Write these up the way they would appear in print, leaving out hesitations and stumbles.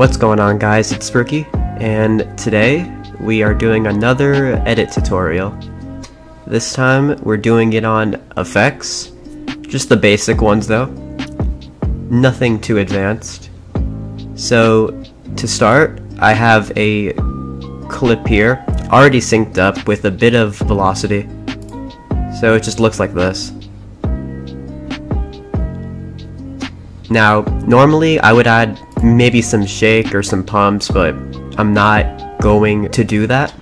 What's going on, guys? It's Sprookie, and today we are doing another edit tutorial. This time we're doing it on effects, just the basic ones though, nothing too advanced. So to start, I have a clip here already synced up with a bit of velocity, so it just looks like this. Now, normally I would add maybe some shake or some pumps, but I'm not going to do that.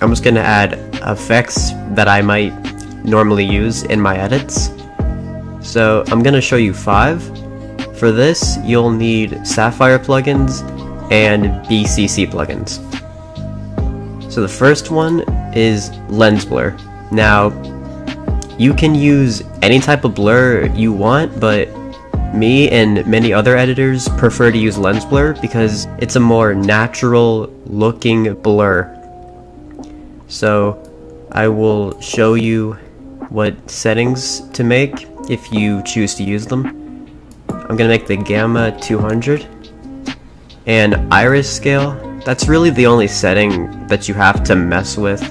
I'm just going to add effects that I might normally use in my edits. So I'm going to show you 5. For this, you'll need Sapphire plugins and BCC plugins. So the first one is lens blur. Now, you can use any type of blur you want, but me and many other editors prefer to use lens blur because it's a more natural looking blur. So I will show you what settings to make if you choose to use them. I'm gonna make the gamma 200 and iris scale. That's really the only setting that you have to mess with.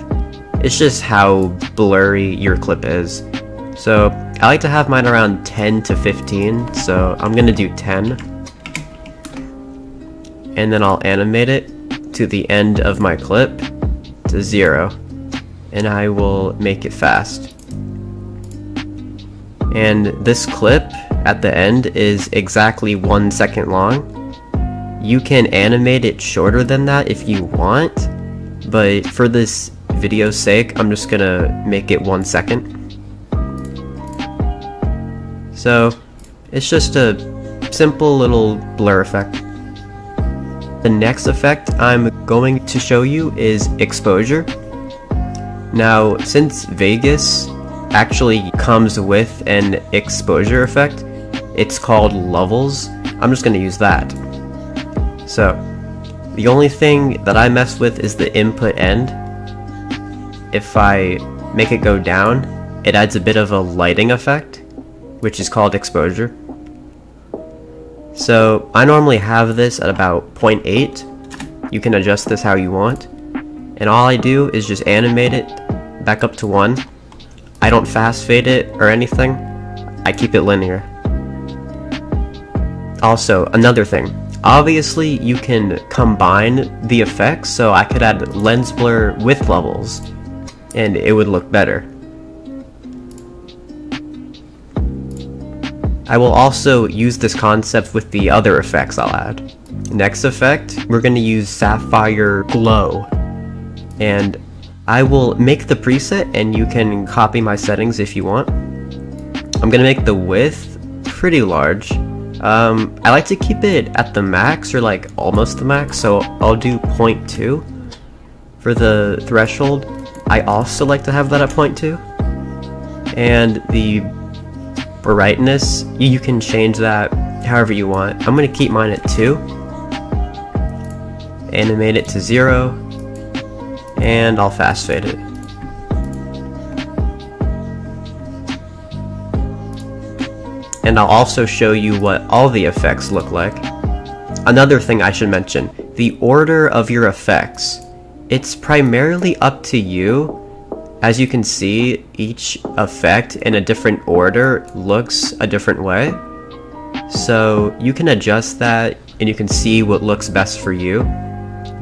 It's just how blurry your clip is. So I like to have mine around 10 to 15, so I'm going to do 10. And then I'll animate it to the end of my clip to 0. And I will make it fast. And this clip at the end is exactly 1 second long. You can animate it shorter than that if you want, but for this video's sake, I'm just going to make it 1 second. So it's just a simple little blur effect. The next effect I'm going to show you is exposure. Now, since Vegas actually comes with an exposure effect, it's called levels. I'm just going to use that. So the only thing that I mess with is the input end. If I make it go down, it adds a bit of a lighting effect, which is called exposure. So I normally have this at about 0.8. You can adjust this how you want. And all I do is just animate it back up to 1. I don't fast fade it or anything. I keep it linear. Also, another thing. Obviously, you can combine the effects, so I could add lens blur with levels, and it would look better. I will also use this concept with the other effects I'll add. Next effect, we're going to use Sapphire Glow. And I will make the preset, and you can copy my settings if you want. I'm going to make the width pretty large. I like to keep it at the max, or like almost the max, so I'll do 0.2. For the threshold, I also like to have that at 0.2. And the brightness, you can change that however you want. I'm going to keep mine at 2, animate it to 0, and I'll fast fade it. And I'll also show you what all the effects look like. Another thing I should mention, the order of your effects. It's primarily up to you. As you can see, each effect in a different order looks a different way. So you can adjust that, and you can see what looks best for you.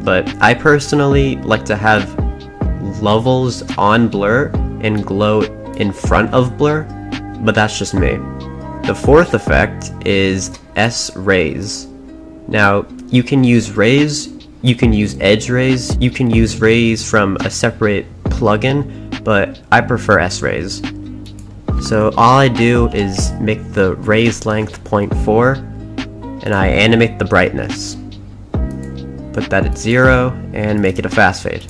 But I personally like to have levels on blur and glow in front of blur, but that's just me. The fourth effect is S-rays. Now, you can use rays, you can use edge rays, you can use rays from a separate plugin, but I prefer S-rays. So all I do is make the rays length 0.4, and I animate the brightness. Put that at 0, and make it a fast fade.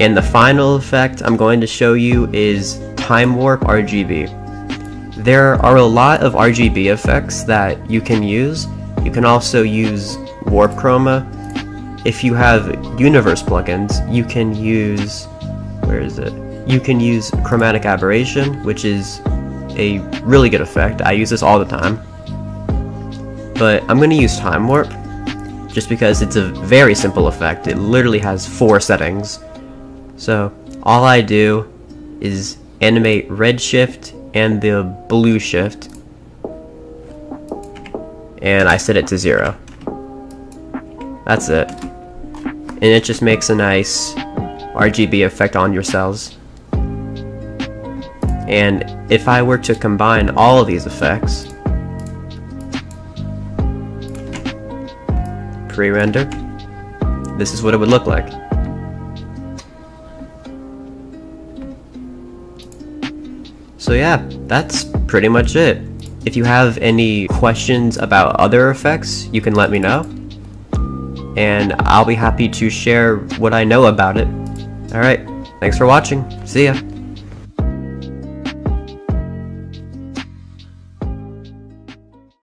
And the final effect I'm going to show you is Time Warp RGB. There are a lot of RGB effects that you can use. You can also use Warp Chroma. If you have universe plugins, you can use Chromatic Aberration, which is a really good effect. I use this all the time. But I'm going to use Time Warp, just because it's a very simple effect. It literally has 4 settings. So all I do is animate red shift and the blue shift, and I set it to 0. That's it. And it just makes a nice RGB effect on your cells. And if I were to combine all of these effects, pre-render, this is what it would look like. So yeah, that's pretty much it. If you have any questions about other effects, you can let me know, and I'll be happy to share what I know about it. Alright, thanks for watching. See ya!